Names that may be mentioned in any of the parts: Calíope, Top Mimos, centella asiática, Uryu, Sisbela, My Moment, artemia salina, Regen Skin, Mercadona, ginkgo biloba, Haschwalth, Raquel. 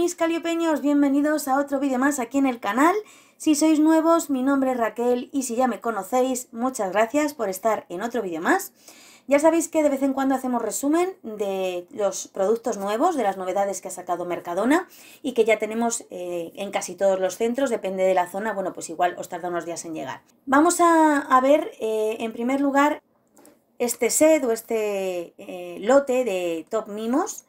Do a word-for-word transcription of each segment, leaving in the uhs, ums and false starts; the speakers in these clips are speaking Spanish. mis caliopeños, bienvenidos a otro vídeo más aquí en el canal. Si sois nuevos, mi nombre es Raquel y si ya me conocéis, muchas gracias por estar en otro vídeo más. Ya sabéis que de vez en cuando hacemos resumen de los productos nuevos, de las novedades que ha sacado Mercadona y que ya tenemos eh, en casi todos los centros, depende de la zona, bueno, pues igual os tarda unos días en llegar. Vamos a, a ver eh, en primer lugar este set o este eh, lote de Top Mimos,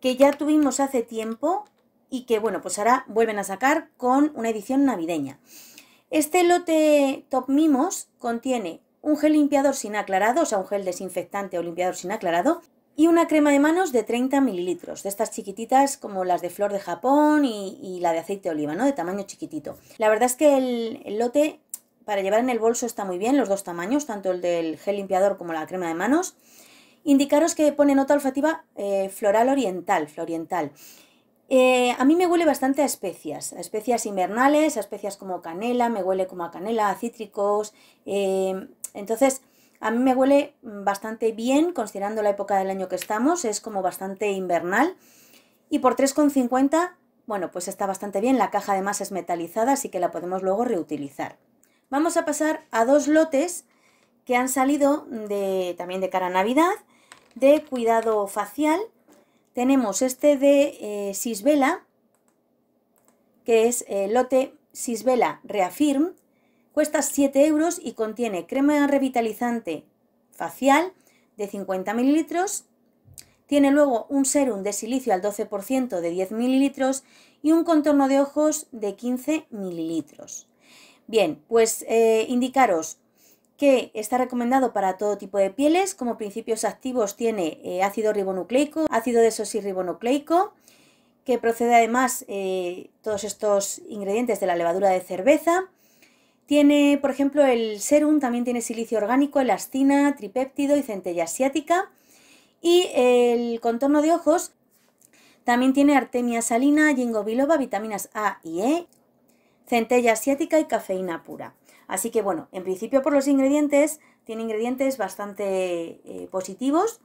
que ya tuvimos hace tiempo y que, bueno, pues ahora vuelven a sacar con una edición navideña. Este lote Top Mimos contiene un gel limpiador sin aclarado, o sea, un gel desinfectante o limpiador sin aclarado, y una crema de manos de treinta mililitros, de estas chiquititas como las de flor de Japón y, y la de aceite de oliva, ¿no? De tamaño chiquitito. La verdad es que el, el lote para llevar en el bolso está muy bien, los dos tamaños, tanto el del gel limpiador como la crema de manos. Indicaros que pone nota olfativa eh, floral oriental, floriental. Eh, a mí me huele bastante a especias, a especias invernales, a especias como canela, me huele como a canela, a cítricos. Eh, entonces, a mí me huele bastante bien, considerando la época del año que estamos, es como bastante invernal. Y por tres con cincuenta, bueno, pues está bastante bien, la caja además es metalizada, así que la podemos luego reutilizar. Vamos a pasar a dos lotes que han salido de, también de cara a Navidad, de cuidado facial. Tenemos este de eh, Sisbela, que es el eh, lote Sisbela Reaffirm, cuesta siete euros y contiene crema revitalizante facial de cincuenta mililitros, tiene luego un serum de silicio al doce por ciento de diez mililitros y un contorno de ojos de quince mililitros. Bien, pues eh, indicaros que está recomendado para todo tipo de pieles. Como principios activos tiene eh, ácido ribonucleico, ácido desoxirribonucleico, que procede además eh, todos estos ingredientes de la levadura de cerveza. Tiene, por ejemplo, el serum, también tiene silicio orgánico, elastina, tripéptido y centella asiática. Y el contorno de ojos también tiene artemia salina, ginkgo biloba, vitaminas A y E, centella asiática y cafeína pura. Así que bueno, en principio por los ingredientes, tiene ingredientes bastante eh, positivos,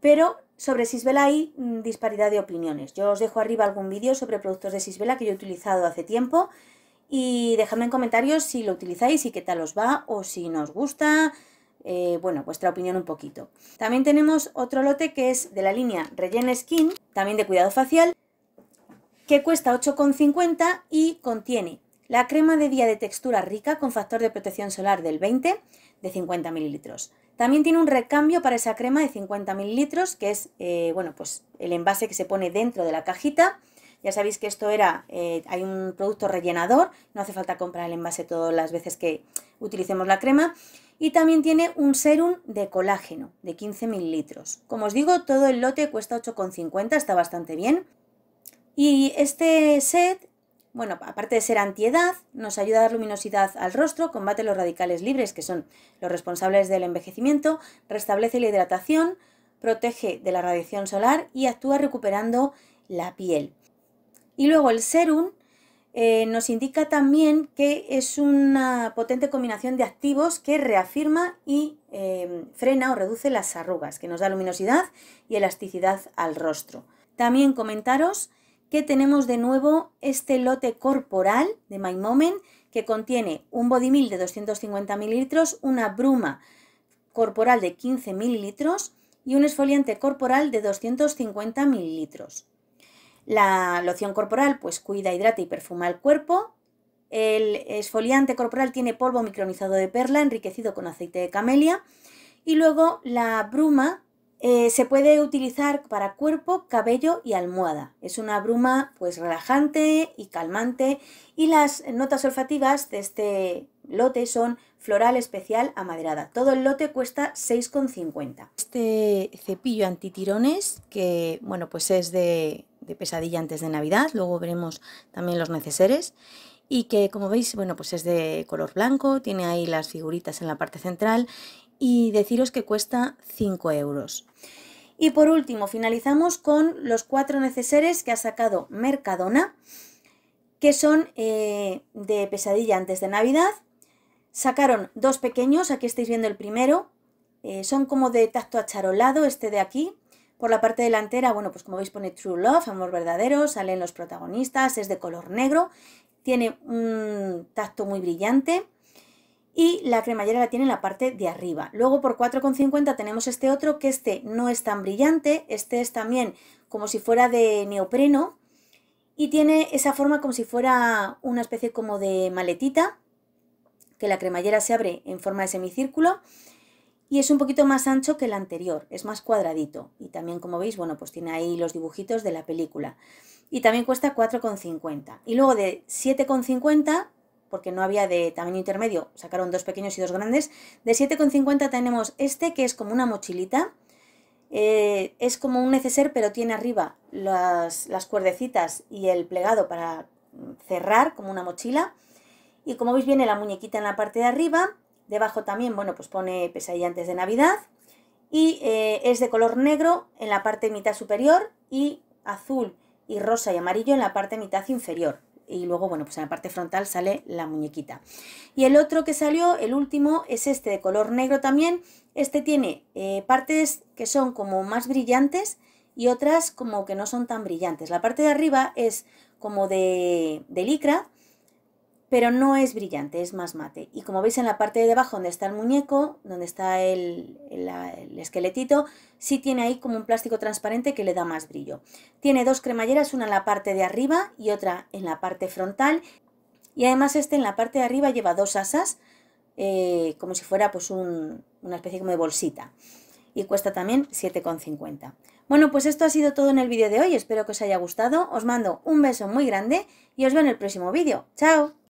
pero sobre Sisbela hay disparidad de opiniones. Yo os dejo arriba algún vídeo sobre productos de Sisbela que yo he utilizado hace tiempo y dejadme en comentarios si lo utilizáis y qué tal os va o si no os gusta, eh, bueno, vuestra opinión un poquito. También tenemos otro lote que es de la línea Regen Skin, también de cuidado facial, que cuesta ocho con cincuenta y contiene la crema de día de textura rica con factor de protección solar del veinte de cincuenta mililitros. También tiene un recambio para esa crema de cincuenta mililitros, que es eh, bueno, pues el envase que se pone dentro de la cajita. Ya sabéis que esto era, eh, hay un producto rellenador, no hace falta comprar el envase todas las veces que utilicemos la crema. Y también tiene un serum de colágeno de quince mililitros. Como os digo, todo el lote cuesta ocho con cincuenta, está bastante bien. Y este set, bueno, aparte de ser antiedad, nos ayuda a dar luminosidad al rostro, combate los radicales libres, que son los responsables del envejecimiento, restablece la hidratación, protege de la radiación solar y actúa recuperando la piel. Y luego el serum eh, nos indica también que es una potente combinación de activos que reafirma y eh, frena o reduce las arrugas, que nos da luminosidad y elasticidad al rostro. También comentaros que tenemos de nuevo este lote corporal de My Moment, que contiene un body mil de doscientos cincuenta mililitros, una bruma corporal de quince mililitros y un exfoliante corporal de doscientos cincuenta mililitros. La loción corporal pues cuida, hidrata y perfuma el cuerpo. El exfoliante corporal tiene polvo micronizado de perla enriquecido con aceite de camelia. Y luego la bruma Eh, se puede utilizar para cuerpo, cabello y almohada. Es una bruma pues relajante y calmante, y las notas olfativas de este lote son floral, especial, amaderada. Todo el lote cuesta seis con cincuenta. Este cepillo antitirones, que bueno, pues es de, de pesadilla antes de Navidad, luego veremos también los neceseres, y que como veis, bueno, pues es de color blanco, tiene ahí las figuritas en la parte central. Y deciros que cuesta cinco euros. Y por último finalizamos con los cuatro neceseres que ha sacado Mercadona, que son eh, de pesadilla antes de Navidad. Sacaron dos pequeños, aquí estáis viendo el primero, eh, son como de tacto acharolado, este de aquí, Por la parte delantera, bueno, pues como veis pone True Love, amor verdadero, salen los protagonistas, es de color negro, tiene un tacto muy brillante y la cremallera la tiene en la parte de arriba. Luego por cuatro con cincuenta tenemos este otro, que este no es tan brillante, este es también como si fuera de neopreno y tiene esa forma como si fuera una especie como de maletita, que la cremallera se abre en forma de semicírculo. Y es un poquito más ancho que el anterior, es más cuadradito. Y también, como veis, bueno, pues tiene ahí los dibujitos de la película. Y también cuesta cuatro con cincuenta. Y luego de siete con cincuenta, porque no había de tamaño intermedio, sacaron dos pequeños y dos grandes. De siete con cincuenta tenemos este, que es como una mochilita. Eh, es como un neceser, pero tiene arriba las, las cuerdecitas y el plegado para cerrar, como una mochila. Y como veis, viene la muñequita en la parte de arriba. Debajo también, bueno, pues pone pesadilla antes de Navidad y eh, es de color negro en la parte mitad superior y azul y rosa y amarillo en la parte mitad inferior. Y luego, bueno, pues en la parte frontal sale la muñequita. Y el otro que salió, el último, es este de color negro también. Este tiene eh, partes que son como más brillantes y otras como que no son tan brillantes. La parte de arriba es como de, de licra, pero no es brillante, es más mate. Y como veis en la parte de debajo donde está el muñeco, donde está el, el, el esqueletito, sí tiene ahí como un plástico transparente que le da más brillo. Tiene dos cremalleras, una en la parte de arriba y otra en la parte frontal. Y además este en la parte de arriba lleva dos asas, eh, como si fuera pues un, una especie como de bolsita. Y cuesta también siete con cincuenta. Bueno, pues esto ha sido todo en el vídeo de hoy. Espero que os haya gustado. Os mando un beso muy grande y os veo en el próximo vídeo. ¡Chao!